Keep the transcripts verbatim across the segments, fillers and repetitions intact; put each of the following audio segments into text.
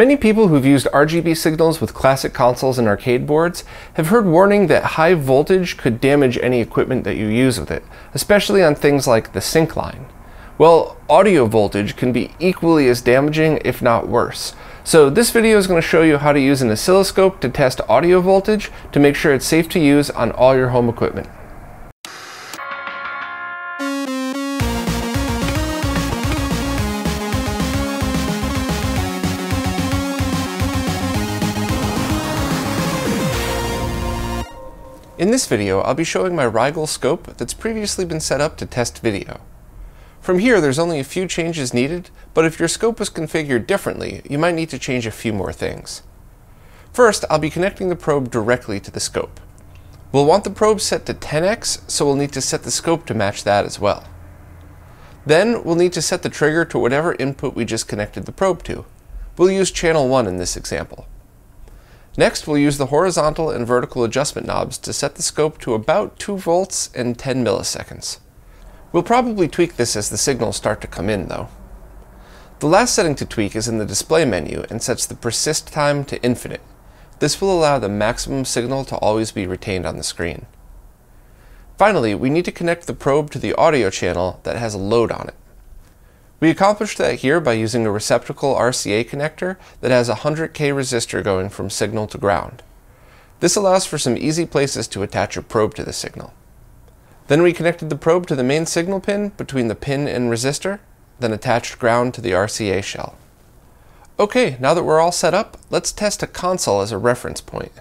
Many people who've used R G B signals with classic consoles and arcade boards have heard warning that high voltage could damage any equipment that you use with it, especially on things like the sync line. Well, audio voltage can be equally as damaging, if not worse. So this video is going to show you how to use an oscilloscope to test audio voltage to make sure it's safe to use on all your home equipment. In this video, I'll be showing my Rigol scope that's previously been set up to test video. From here, there's only a few changes needed, but if your scope was configured differently, you might need to change a few more things. First, I'll be connecting the probe directly to the scope. We'll want the probe set to ten X, so we'll need to set the scope to match that as well. Then, we'll need to set the trigger to whatever input we just connected the probe to. We'll use channel one in this example. Next, we'll use the horizontal and vertical adjustment knobs to set the scope to about two volts and ten milliseconds. We'll probably tweak this as the signals start to come in, though. The last setting to tweak is in the display menu and sets the persist time to infinite. This will allow the maximum signal to always be retained on the screen. Finally, we need to connect the probe to the audio channel that has a load on it. We accomplished that here by using a receptacle R C A connector that has a one hundred K resistor going from signal to ground. This allows for some easy places to attach a probe to the signal. Then we connected the probe to the main signal pin between the pin and resistor, then attached ground to the R C A shell. Okay, now that we're all set up, let's test a console as a reference point.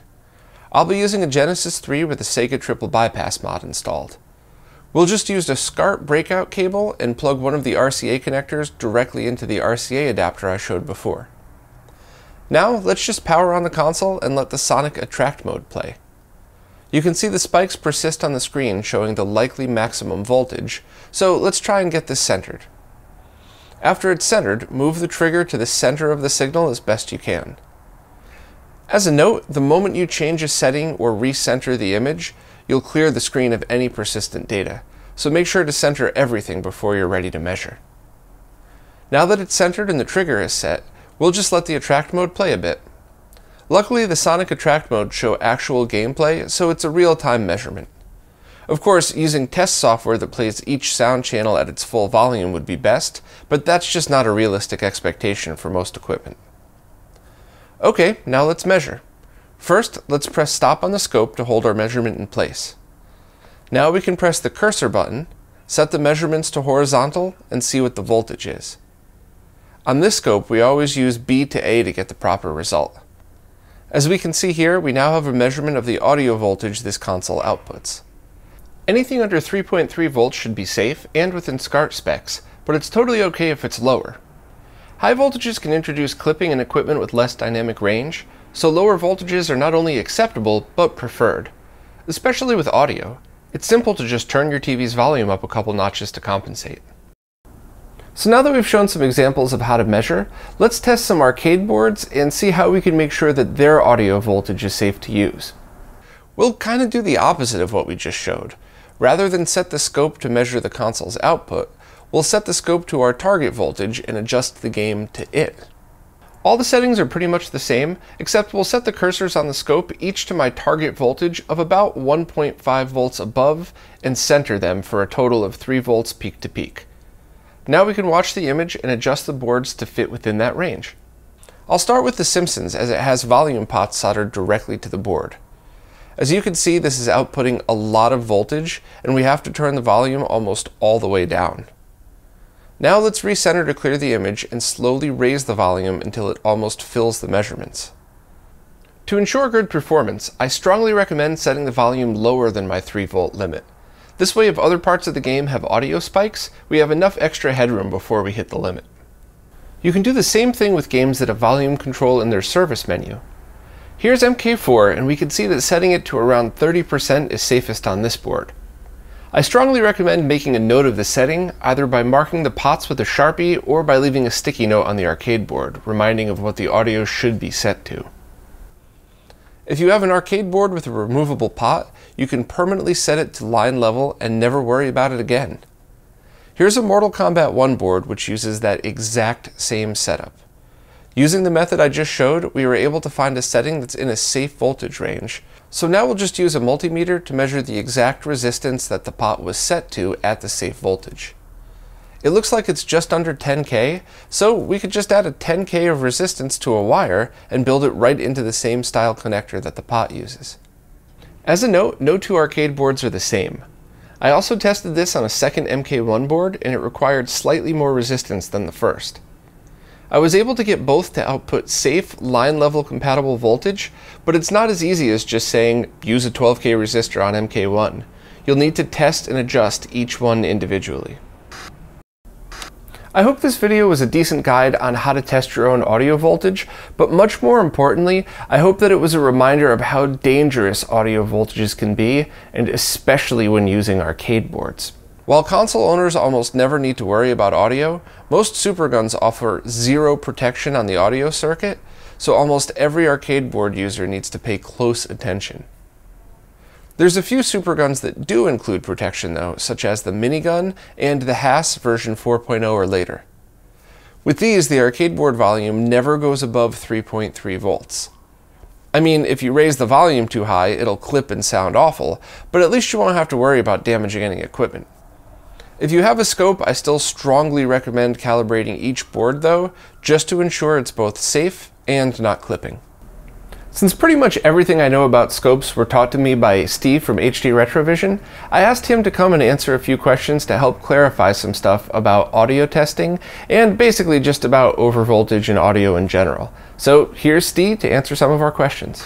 I'll be using a Genesis three with a Sega Triple Bypass mod installed. We'll just use a SCART breakout cable and plug one of the R C A connectors directly into the R C A adapter I showed before. Now, let's just power on the console and let the Sonic Attract mode play. You can see the spikes persist on the screen showing the likely maximum voltage, so let's try and get this centered. After it's centered, move the trigger to the center of the signal as best you can. As a note, the moment you change a setting or recenter the image, you'll clear the screen of any persistent data, so make sure to center everything before you're ready to measure. Now that it's centered and the trigger is set, we'll just let the attract mode play a bit. Luckily, the Sonic attract mode show actual gameplay, so it's a real-time measurement. Of course, using test software that plays each sound channel at its full volume would be best, but that's just not a realistic expectation for most equipment. Okay, now let's measure. First, let's press stop on the scope to hold our measurement in place. Now we can press the cursor button, set the measurements to horizontal, and see what the voltage is. On this scope, we always use B to A to get the proper result. As we can see here, we now have a measurement of the audio voltage this console outputs. Anything under three point three volts should be safe and within SCART specs, but it's totally okay if it's lower. High voltages can introduce clipping in equipment with less dynamic range, so lower voltages are not only acceptable, but preferred. Especially with audio, it's simple to just turn your T V's volume up a couple notches to compensate. So now that we've shown some examples of how to measure, let's test some arcade boards and see how we can make sure that their audio voltage is safe to use. We'll kind of do the opposite of what we just showed. Rather than set the scope to measure the console's output, we'll set the scope to our target voltage and adjust the game to it. All the settings are pretty much the same, except we'll set the cursors on the scope each to my target voltage of about one point five volts above and center them for a total of three volts peak to peak. Now we can watch the image and adjust the boards to fit within that range. I'll start with the Simpsons as it has volume pots soldered directly to the board. As you can see, this is outputting a lot of voltage and we have to turn the volume almost all the way down. Now let's recenter to clear the image and slowly raise the volume until it almost fills the measurements. To ensure good performance, I strongly recommend setting the volume lower than my three volt limit. This way, if other parts of the game have audio spikes, we have enough extra headroom before we hit the limit. You can do the same thing with games that have volume control in their service menu. Here's M K four, and we can see that setting it to around thirty percent is safest on this board. I strongly recommend making a note of the setting, either by marking the pots with a Sharpie or by leaving a sticky note on the arcade board, reminding of what the audio should be set to. If you have an arcade board with a removable pot, you can permanently set it to line level and never worry about it again. Here's a Mortal Kombat one board which uses that exact same setup. Using the method I just showed, we were able to find a setting that's in a safe voltage range. So now we'll just use a multimeter to measure the exact resistance that the pot was set to at the safe voltage. It looks like it's just under ten K, so we could just add a ten K of resistance to a wire and build it right into the same style connector that the pot uses. As a note, no two arcade boards are the same. I also tested this on a second M K one board, and it required slightly more resistance than the first. I was able to get both to output safe, line-level compatible voltage, but it's not as easy as just saying, use a twelve K resistor on M K one. You'll need to test and adjust each one individually. I hope this video was a decent guide on how to test your own audio voltage, but much more importantly, I hope that it was a reminder of how dangerous audio voltages can be, and especially when using arcade boards. While console owners almost never need to worry about audio, most superguns offer zero protection on the audio circuit, so almost every arcade board user needs to pay close attention. There's a few superguns that do include protection though, such as the MiniGun and the H A S version four point oh or later. With these, the arcade board volume never goes above three point three volts. I mean, if you raise the volume too high, it'll clip and sound awful, but at least you won't have to worry about damaging any equipment. If you have a scope, I still strongly recommend calibrating each board though, just to ensure it's both safe and not clipping. Since pretty much everything I know about scopes were taught to me by Steve from H D Retrovision, I asked him to come and answer a few questions to help clarify some stuff about audio testing, and basically just about overvoltage and audio in general. So here's Steve to answer some of our questions.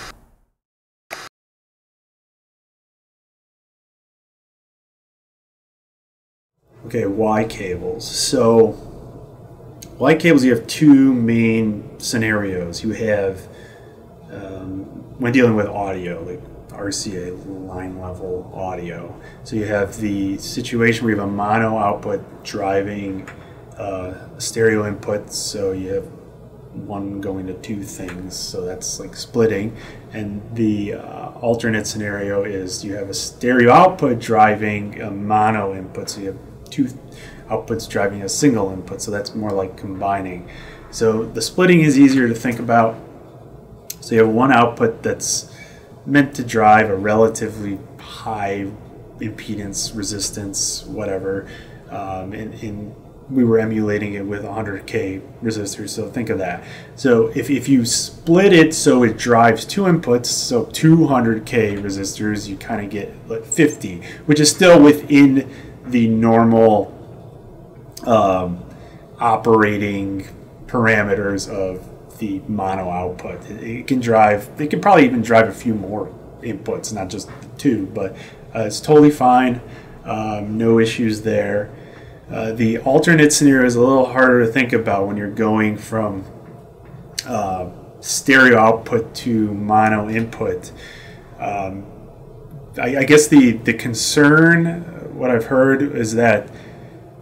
Okay, Y cables. So, Y cables, you have two main scenarios. You have, um, when dealing with audio, like R C A, line level audio. So you have the situation where you have a mono output driving uh, stereo input, so you have one going to two things, so that's like splitting. And the uh, alternate scenario is you have a stereo output driving a mono input, so you have two outputs driving a single input, so that's more like combining. So the splitting is easier to think about. So you have one output that's meant to drive a relatively high impedance, resistance, whatever, um, and, and we were emulating it with one hundred K resistors, so think of that. So if, if you split it so it drives two inputs, so two hundred K resistors, you kind of get like fifty, which is still within the normal um, operating parameters of the mono output. It, it can drive, it can probably even drive a few more inputs, not just two, but uh, it's totally fine. Um, no issues there. Uh, the alternate scenario is a little harder to think about when you're going from uh, stereo output to mono input. Um, I, I guess the, the concern, what I've heard is that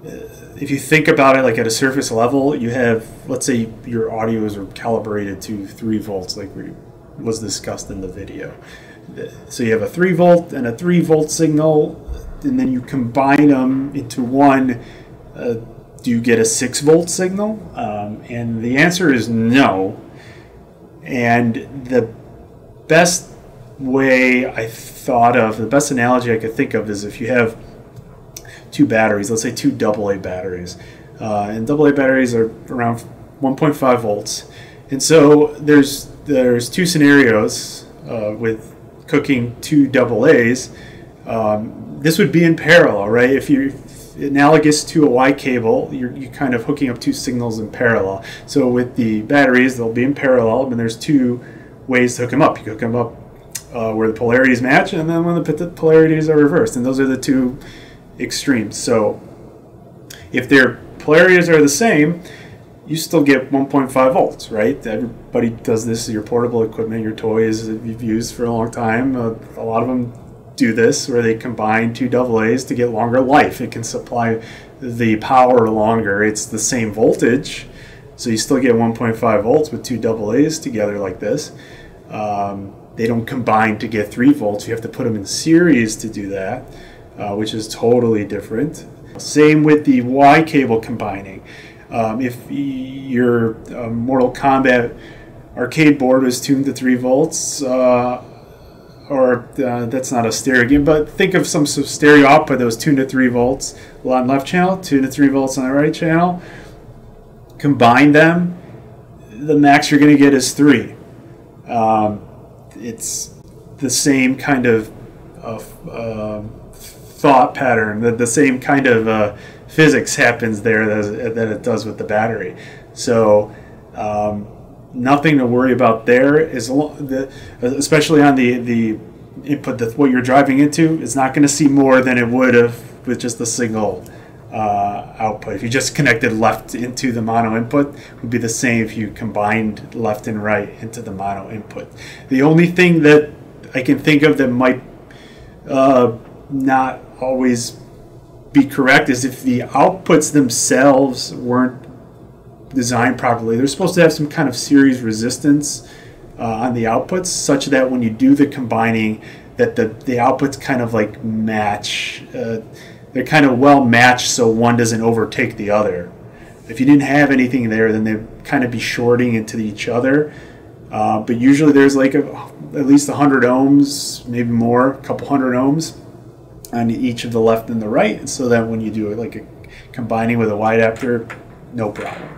uh, if you think about it like at a surface level, you have, let's say your audios are calibrated to three volts like we was discussed in the video. So you have a three volt and a three volt signal, and then you combine them into one, uh, do you get a six volt signal? Um, and the answer is no. And the best way I thought of, the best analogy I could think of is if you have two batteries, let's say two double A batteries, uh, and double A batteries are around one point five volts, and so there's there's two scenarios uh, with cooking two double A's. Um, this would be in parallel, right? If you're analogous to a Y cable, you're, you're kind of hooking up two signals in parallel. So with the batteries, they'll be in parallel, and there's two ways to hook them up. You hook them up uh, where the polarities match, and then when the polarities are reversed, and those are the two extremes. So if their polarities are the same, you still get one point five volts, right? Everybody does this. Your portable equipment, your toys that you've used for a long time, uh, a lot of them do this, where they combine two double A's to get longer life. It can supply the power longer. It's the same voltage, so you still get one point five volts with two double A's together like this. Um, they don't combine to get three volts. You have to put them in series to do that. Uh, which is totally different. Same with the Y cable combining. Um, if your uh, Mortal Kombat arcade board was tuned to three volts, uh, or uh, that's not a stereo game, but think of some stereo output that was tuned to three volts on the left channel, tuned to three volts on the right channel, combine them, the max you're going to get is three. Um, it's the same kind of uh, uh, thought pattern, the, the same kind of uh, physics happens there that, that it does with the battery. So um, nothing to worry about there, is the, especially on the, the input that what you're driving into. It's not going to see more than it would have with just the single uh, output. If you just connected left into the mono input, it would be the same if you combined left and right into the mono input. The only thing that I can think of that might uh, not always be correct is if the outputs themselves weren't designed properly. They're supposed to have some kind of series resistance uh, on the outputs, such that when you do the combining, that the, the outputs kind of like match. Uh, they're kind of well matched, so one doesn't overtake the other. If you didn't have anything there, then they'd kind of be shorting into each other. Uh, but usually there's like a, at least one hundred ohms, maybe more, a couple hundred ohms on each of the left and the right, so that when you do it like a combining with a wide adapter, no problem.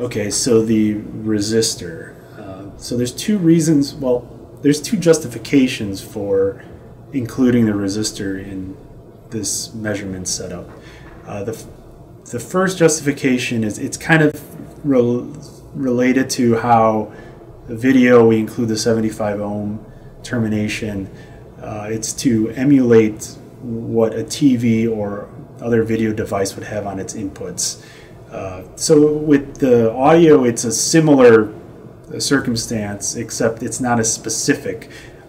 Okay, so the resistor. Uh, so there's two reasons, well, there's two justifications for including the resistor in this measurement setup. Uh, the, the first justification is it's kind of re- related to how the video we include the seventy-five ohm termination. Uh, it's to emulate what a T V or other video device would have on its inputs. Uh, so with the audio, it's a similar circumstance, except it's not as specific.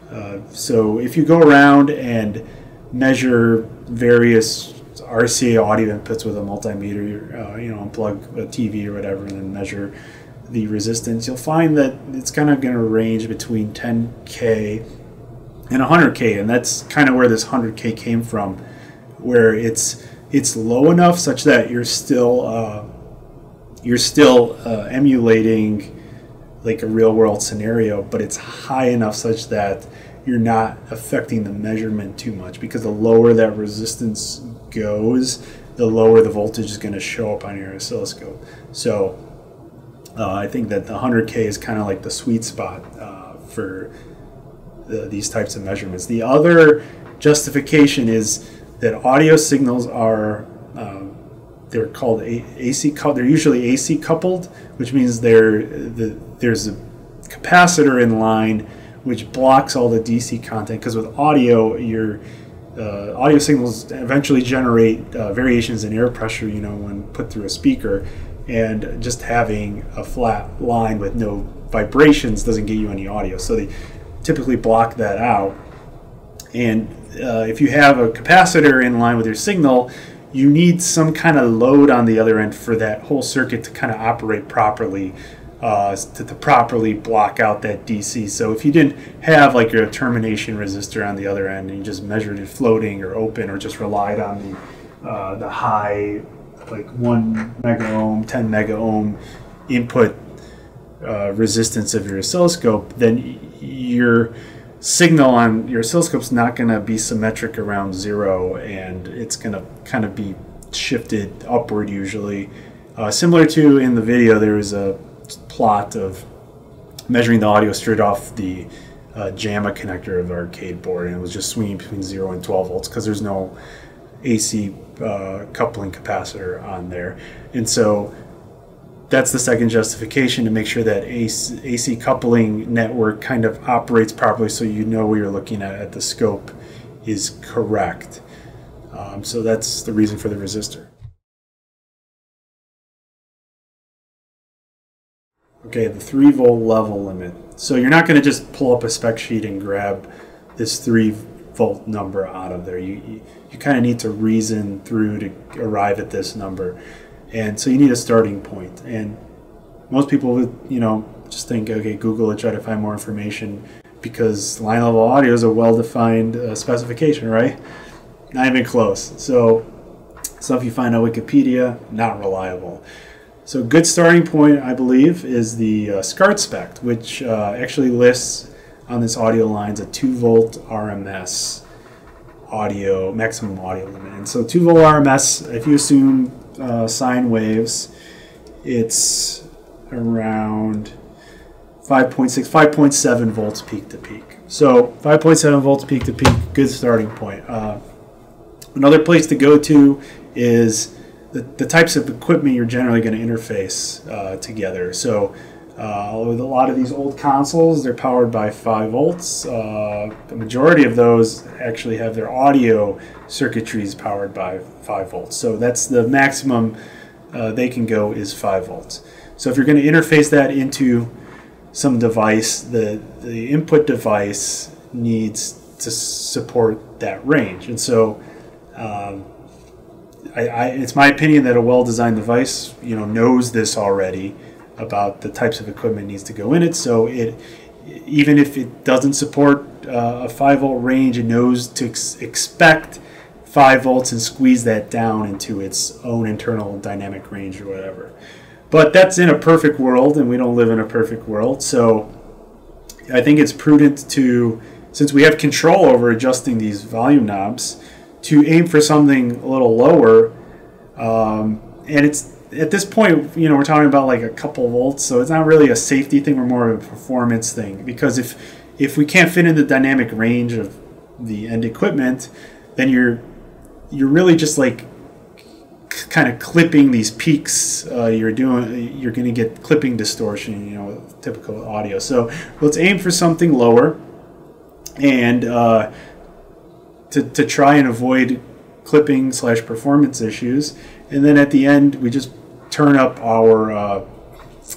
Uh, so if you go around and measure various R C A audio inputs with a multimeter, uh, you know, unplug a T V or whatever, and then measure the resistance, you'll find that it's kind of going to range between ten K and one hundred K, and that's kind of where this one hundred K came from, where it's it's low enough such that you're still uh, you're still uh, emulating like a real world scenario, but it's high enough such that you're not affecting the measurement too much, because the lower that resistance goes, the lower the voltage is going to show up on your oscilloscope. So Uh, I think that the one hundred K is kind of like the sweet spot uh, for the, these types of measurements. The other justification is that audio signals are um, they're called A C. They're usually A C coupled, which means they're the, there's a capacitor in line which blocks all the D C content. Because with audio, your uh, audio signals eventually generate uh, variations in air pressure, you know, when put through a speaker. And just having a flat line with no vibrations doesn't get you any audio. So they typically block that out. And uh, if you have a capacitor in line with your signal, you need some kind of load on the other end for that whole circuit to kind of operate properly, uh, to, to properly block out that D C. So if you didn't have like your termination resistor on the other end, and you just measured it floating or open, or just relied on the, uh, the high, like one mega ohm, ten mega ohm input uh, resistance of your oscilloscope, then your signal on your oscilloscope is not going to be symmetric around zero, and it's going to kind of be shifted upward usually. Uh, similar to in the video, there was a plot of measuring the audio straight off the uh, JAMMA connector of the arcade board, and it was just swinging between zero and twelve volts because there's no A C uh, coupling capacitor on there. And so that's the second justification, to make sure that A C, A C coupling network kind of operates properly, so you know what you're looking at at the scope is correct. Um, so that's the reason for the resistor. Okay, the three volt level limit. So you're not going to just pull up a spec sheet and grab this three volt number out of there. You, you, you kind of need to reason through to arrive at this number. And so you need a starting point. And most people would, you know, just think, okay, Google and try to find more information, because line level audio is a well-defined uh, specification, right? Not even close. So stuff you find on Wikipedia, not reliable. So good starting point, I believe, is the uh, SCART spec, which uh, actually lists on this audio lines a two volt R M S audio, maximum audio limit. And so two volt R M S, if you assume uh, sine waves, it's around five point six, five point seven volts peak to peak. So five point seven volts peak to peak, good starting point. Uh, another place to go to is the, the types of equipment you're generally going to interface uh, together. So uh, with a lot of these old consoles, they're powered by five volts. Uh, the majority of those actually have their audio circuitries powered by five volts. So that's the maximum uh, they can go is five volts. So if you're going to interface that into some device, the, the input device needs to support that range. And so um, I, I, it's my opinion that a well-designed device, you know, knows this already about the types of equipment needs to go in it. So it, even if it doesn't support uh, a five volt range, it knows to ex expect five volts and squeeze that down into its own internal dynamic range or whatever. But that's in a perfect world, and we don't live in a perfect world. So I think it's prudent to, since we have control over adjusting these volume knobs, to aim for something a little lower. Um, and it's at this point, you know, we're talking about like a couple volts, so it's not really a safety thing, or more of a performance thing. Because if if we can't fit in the dynamic range of the end equipment, then you're you're really just like kind of clipping these peaks. Uh, you're doing, you're going to get clipping distortion, you know, typical audio. So let's aim for something lower, and uh, to to try and avoid clipping slash performance issues. And then at the end, we just turn up our uh,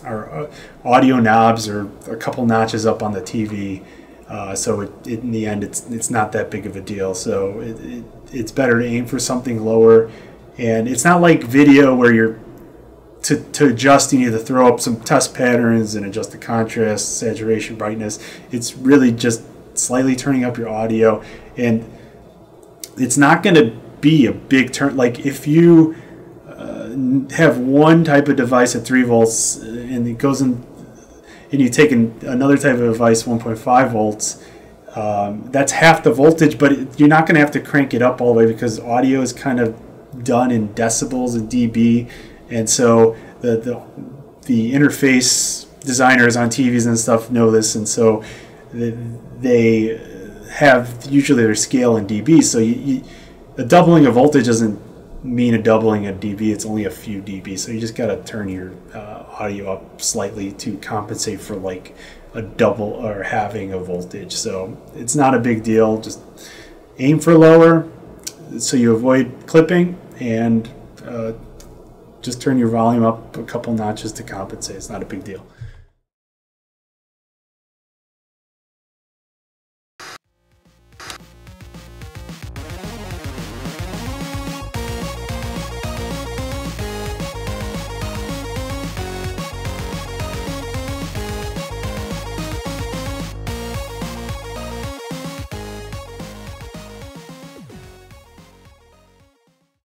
our uh, audio knobs, or a couple notches up on the T V. Uh, so it, it, in the end, it's it's not that big of a deal. So it, it, it's better to aim for something lower. And it's not like video where you're to, to adjust, you need to throw up some test patterns and adjust the contrast, saturation, brightness. It's really just slightly turning up your audio, and it's not going to be a big turn. Like if you uh, have one type of device at three volts and it goes in, and you take an, another type of device one point five volts, um, that's half the voltage, but it, you're not going to have to crank it up all the way, because audio is kind of done in decibels and dB, and so the, the the interface designers on T Vs and stuff know this, and so they have usually their scale in dB. So you, you, a doubling of voltage doesn't mean a doubling of dB; it's only a few dB. So you just got to turn your uh, audio up slightly to compensate for like a double or halving of voltage. So it's not a big deal. Just aim for lower, so you avoid clipping, and uh, just turn your volume up a couple notches to compensate. It's not a big deal.